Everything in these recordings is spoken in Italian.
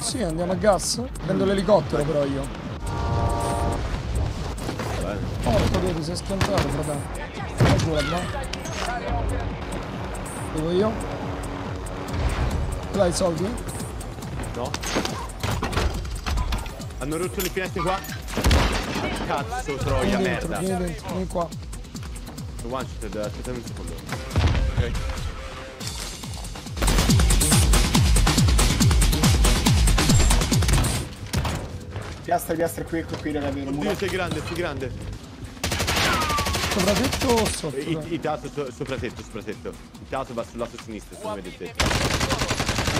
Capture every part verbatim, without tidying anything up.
Sì, andiamo a gas. Prendo l'elicottero però io. Porca vedi, si è schiantato, fratello. Giù là. Devo io? Dai, soldi? No. Hanno rotto le finestre qua. Cazzo, troia, vieni dentro, merda. Vieni dentro, vieni qua. One shot, aspettami un secondo. Ok. Piastra, piastra, qui, ecco qui, ragazzi. Oddio, sei grande, sei grande. Sopra tetto o sotto? I, i tato, so, sopra tetto, sopra tetto. Il tato va sul lato sinistro, se non vedete.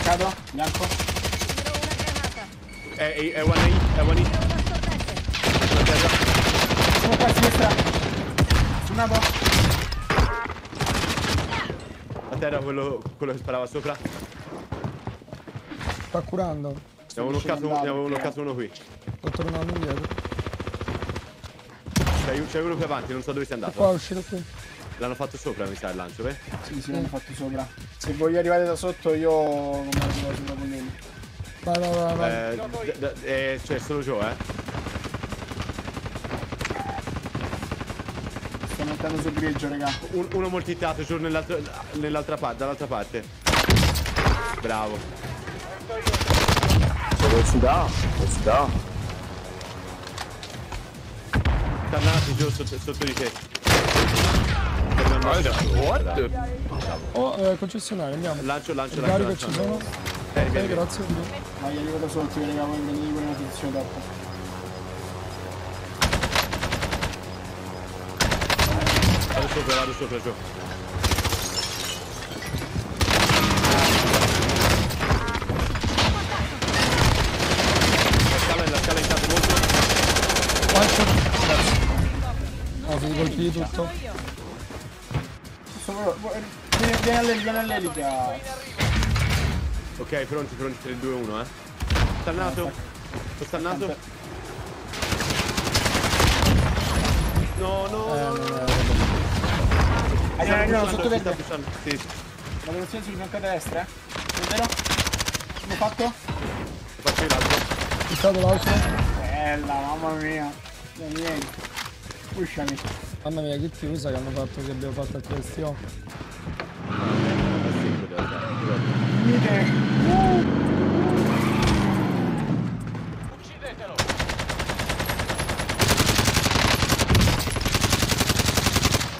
Cado, bianco. È, è, è one hit, è one hit. Sono qua a sinistra. Una bo. A terra quello, quello che sparava sopra. Sta curando. Ne avevo noccato uno, uno qui. Sto tornando indietro. C'è uno qui avanti, non so dove sia andato. Qua, uscito qui. L'hanno fatto sopra, mi sa, il lancio, beh? Sì, sì, l'hanno fatto sopra. Se voglio arrivare da sotto, io non mi arrivo sulla polina. Vai, vai, vai, vai. Eh, eh, c'è solo Joe, eh. Sto montando sul grigio, raga. Un, uno moltitato, Joe, nell'altra parte, dall'altra parte. Bravo. Dove si dà? Dove si dà? Tannati, Joe, sotto, sotto di te. What the... Oh, eh, concessionario, andiamo. Lancio, lancio, lancio. Carico, ci sono. Eh, okay, grazie. Ma io arrivo da sotto, io regavo in venivo in una posizione dopo. Vado sopra, vado sopra, giù. La scala, la scala è stata molto. Quanto? Oh, si colpì tutto. Vieni, vieni all'elica. Ok, pronti, pronti, tre, due, uno, eh. Stannato. Sto stannato. No, no, no, no. Hai no, sotto verde. Sì. La velozione sul fianco a destra. Vero? L'ho fatto? Lo faccio l'altro. È stato l'altro? Bella, mamma mia. Vieni. Pushami. Mamma mia, che chiusa che hanno fatto, che abbiamo fatto a questione. Uccidetelo!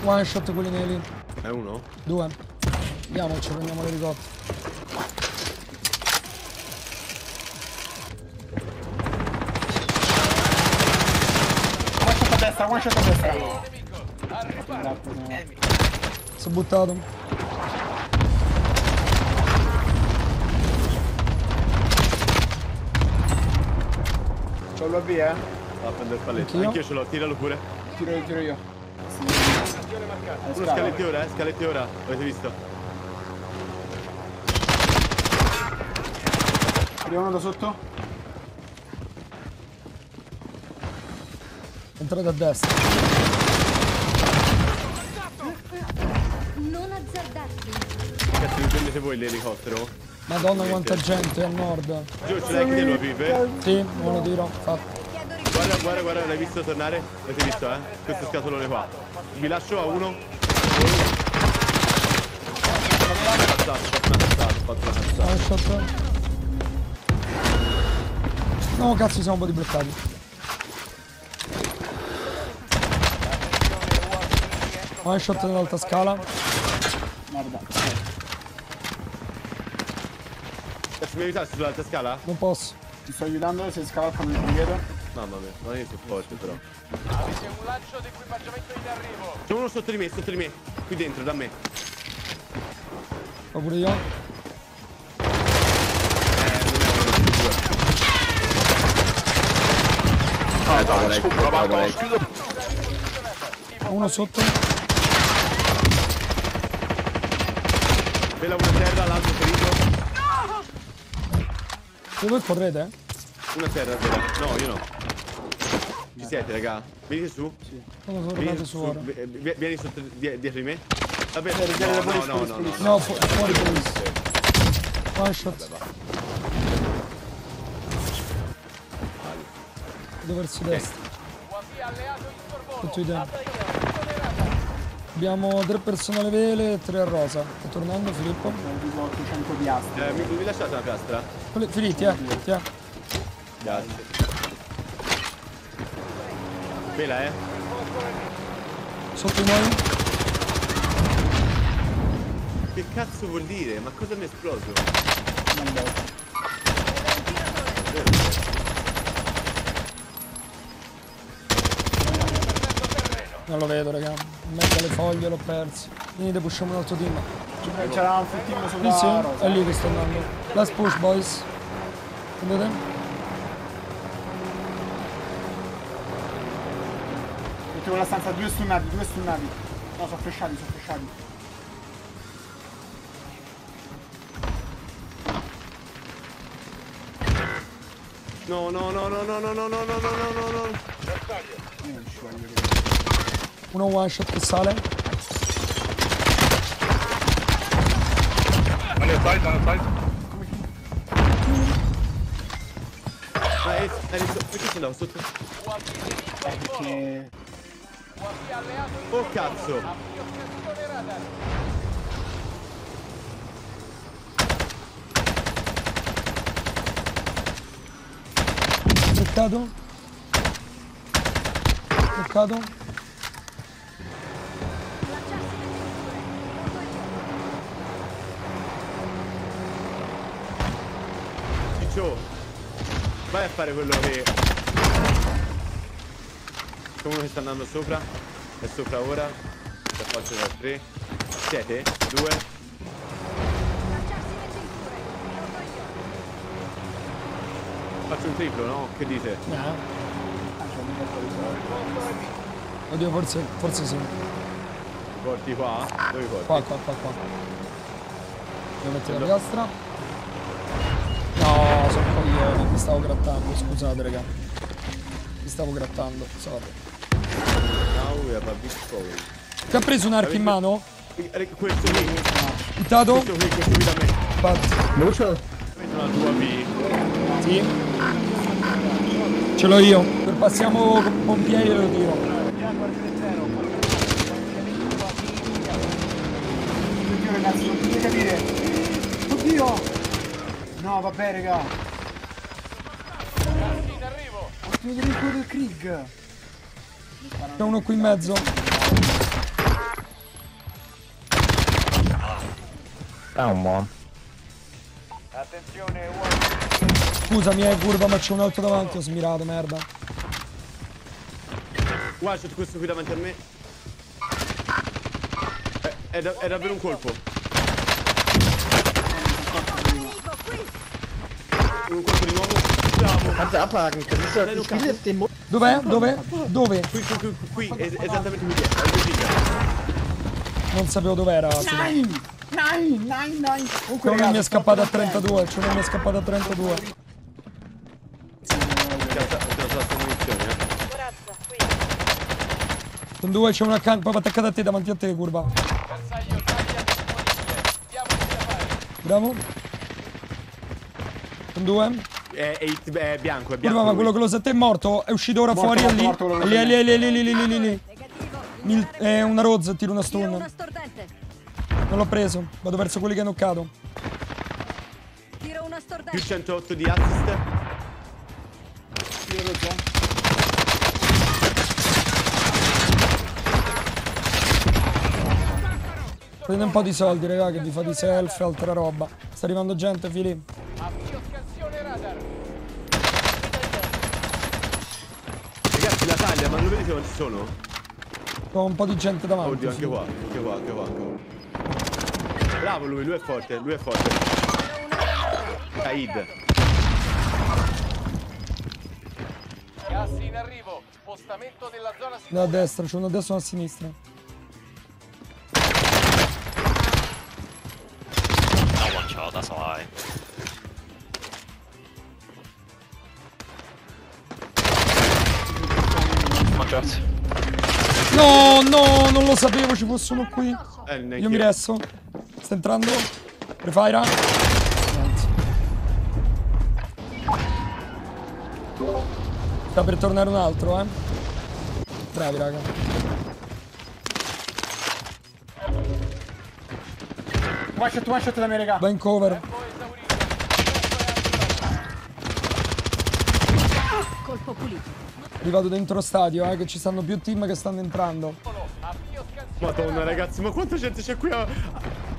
One shot quelli neri. È uno? Due. Andiamo, ci prendiamo l'elicottero. One shot a destra, one shot a destra. Si è buttato. C'ho l'O B, eh? Va a prendere il palletto. Anch'io ce l'ho, tiralo pure. Tiro io, tiro io. Uno scaletti ora, eh? Scaletti ora, l'avete visto? Arrivano da sotto? Entrate a destra. Cazzo, vi prendete voi l'elicottero? Madonna, quanta gente è a nord. Giù, ce l'hai che te lo pipe? Sì, me lo tiro, fatto. Guarda, guarda, guarda, l'hai visto tornare? L'avete visto, eh? Questo scatolone qua. Vi lascio a uno. Fatto una cazzata, fatto una cazzata. No, cazzo, siamo un po' di bloccati. One shot dall'alta scala. Merda. Posso aiutarti sull'alta scala? Non posso. Ti sto aiutando, se scala fammi indietro. Mamma mia, non è che forte però. Avete un lancio di equipaggiamento in arrivo. C'è uno sotto di me, sotto di me. Qui dentro, da me. Ho pure io. Eh, non è quello più duro. Ah, dai, dai. Uno sotto. Una terra, l'altro ferito. Se voi correte? Una terra, terra. No, io no. Ci siete, raga? Venite su. Sì. Sono tornato su ora. Vieni sotto dietro di me. Vabbè, no, no, no, no, no, no, fuori police. One shot. verso destra. Tutto idem. Abbiamo tre persone alle vele e tre a rosa. Sta tornando Filippo. Abbiamo ottocento piastre. Eh, mi, mi lasciate una piastra? Filippo, eh, ti ha. Grazie. Vela, eh. Sotto i noi. Che cazzo vuol dire? Ma cosa mi è esploso? Mandato. Non lo vedo, raga. Mezzo alle foglie l'ho perso. Venite, pushiamo un altro team. C'era un team sulla rosa. Sì, è lì che sto andando. Last push, boys. Vedete? Mettiamo la stanza, due stunnati, due stunnati. No, sono fresciati, sono fresciati. No, no, no, no, no, no, no, no, no, no, no, no, no. Non ci voglio vedere. Uno one shot che sale. On your side, on your side. Ma è, è, perché ce l'ho sotto? Perché... Oh cazzo! Toccato. Toccato. Vai a fare quello che... Come che sta andando sopra. È sopra ora. Sta facendo da tre. Siete? Due. Faccio un triplo, no? Che dite? No. Oddio, forse... forse sì. Porti qua? Dove porti? Qua, qua, qua, qua. Devo mettere la piastra. No, sono coglione, mi stavo grattando, scusate raga. Mi stavo grattando, sorry. Ti ha preso un'arca in mano? Questo qui, questo qui. Questo qui, questo qui da me. Bat. Lucio? La tua B. Sì. Ce l'ho io. Perpassiamo con pompieri e lo tiro. Oddio ragazzi, non potete capire. Oddio! No vabbè raga. Ultimo dritto del Krieg. C'è uno qui in mezzo. Ah, un buon. Attenzione. Scusami è curva ma c'è un altro davanti, ho smirato, merda. Guarda, c'è questo qui davanti a me. È, è, da, è davvero un colpo. Dov'è? Dov'è? Dove? Qui, qui, qui, qui, qui, esattamente qui dietro. Non sapevo dov'era. Nein, nein, nein, nein. Comunque non mi è scappata a trentadue, cioè non mi è scappata a trentadue. Sono due, c'è una can, proprio attaccata a te, davanti a te, curva. Bravo. Due è, è, è bianco, è bianco. Ma quello che lo sette è morto, è uscito ora morto, fuori morto, lì. Morto, morto, lì, lì, lì, lì, lì, lì, lì, lì. Mil è una rozza, tiro una stun. Non l'ho preso, vado verso quelli che hanno knockato. Più centootto di assist. Tiro rozza. Prende un po' di soldi, raga, che vi fate i self e altra roba. Sta arrivando gente, Filippo. Ragazzi la taglia, ma non vedete quanti sono? Ho un po' di gente davanti. Oddio, anche sì. Qua, anche qua, anche qua, anche qua. Bravo lui, lui è forte, lui è forte. Kaid. Gas in arrivo, spostamento della zona sinistra. Da destra, c'è uno a destra e uno a sinistra. No one shot, that's all right. No, no, non lo sapevo ci fosse uno qui. Eh, io, io mi resto. Sta entrando. Prefira. Sta per tornare un altro, eh. Bravi, raga. One shot, one shot da me, raga. Va in cover. Colpo pulito. Li vado dentro stadio, eh, che ci stanno più team che stanno entrando. Madonna, ragazzi, ma quanta gente c'è qui a...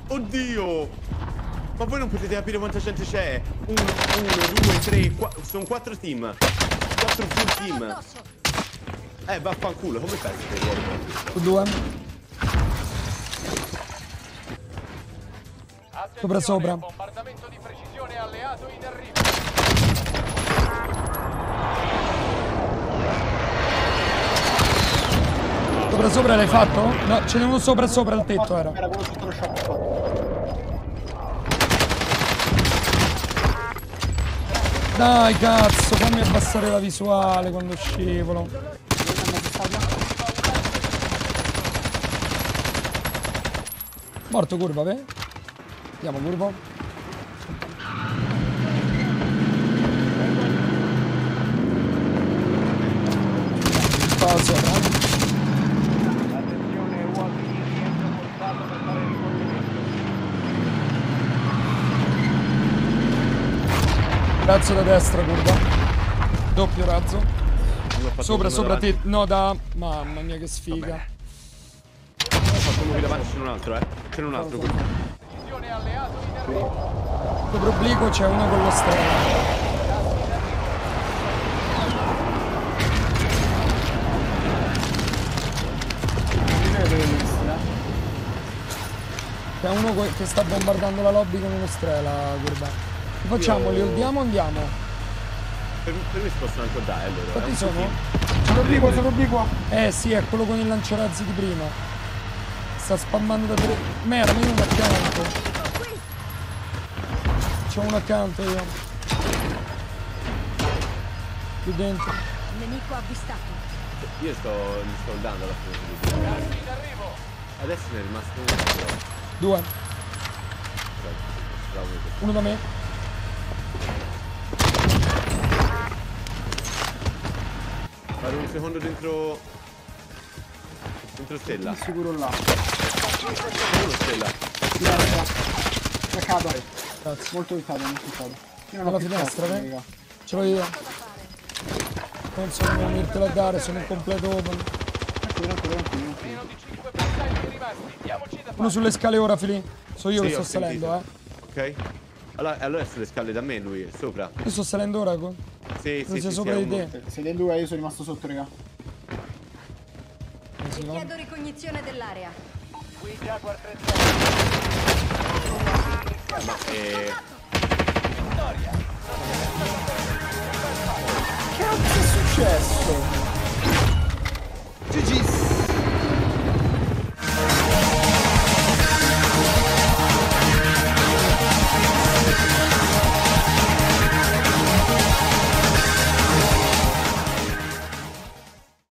Oddio! Ma voi non potete capire quanta gente c'è. Uno, uno, due, tre, quattro. Sono quattro team. Quattro full team. Eh, vaffanculo, come fai se devi arrivare? Due. Sopra, sopra. Bombardamento di precisione alleato in arrivo. Sopra, sopra l'hai fatto? No, ce n'è uno sopra, sopra il tetto era. Era quello sotto lo shop. Dai cazzo, fammi abbassare la visuale quando scivolo. Morto curva, beh. Andiamo curva. Stavo sopra. Attenzione, U A V rientra portato per fare il rifornimento. Razzo da destra, curva. Doppio razzo. Sopra, sopra te. No, da... Mamma mia, che sfiga. Ho fatto uno qui davanti, c'è un altro, eh. C'è un altro, curva. Sopra obliquo c'è uno con lo strano. C'è uno che sta bombardando la lobby con uno strela, curva. Facciamo, li oldiamo, andiamo. Per, per me si possono anche dare allora. Quanti sono? Sono obliquo, sono obliquo. Eh sì, è quello con il lanciarazzi di prima. Sta spammando da tre. Merda, io uno accanto. C'ho uno accanto io. Più dentro. Nemico avvistato. Io sto. mi sto oldando alla fine. Adesso ne è rimasto uno. Due. Uno da me. Vado un secondo dentro... Dentro stella. Di sicuro là. Dentro stella. Tirare qua. La cado. Grazie. Molto aiutato, molto aiutato. Io non ho più destra, raga. Ce l'ho io. Non so come venirtela a dare, sono un completo open. Tranquillo, tranquillo, tranquillo. Uno sulle scale ora, Filin. So io sì, che sto salendo, eh. Ok. Allora, allora è sulle scale da me lui, è sopra. Io sto salendo ora, con... Sì, sì, sì, sopra di te. Sei del due, io sono rimasto sotto, raga. Richiedo ricognizione dell'area. Qui da quattrocento. Ma che... Vittoria! Che cazzo è successo?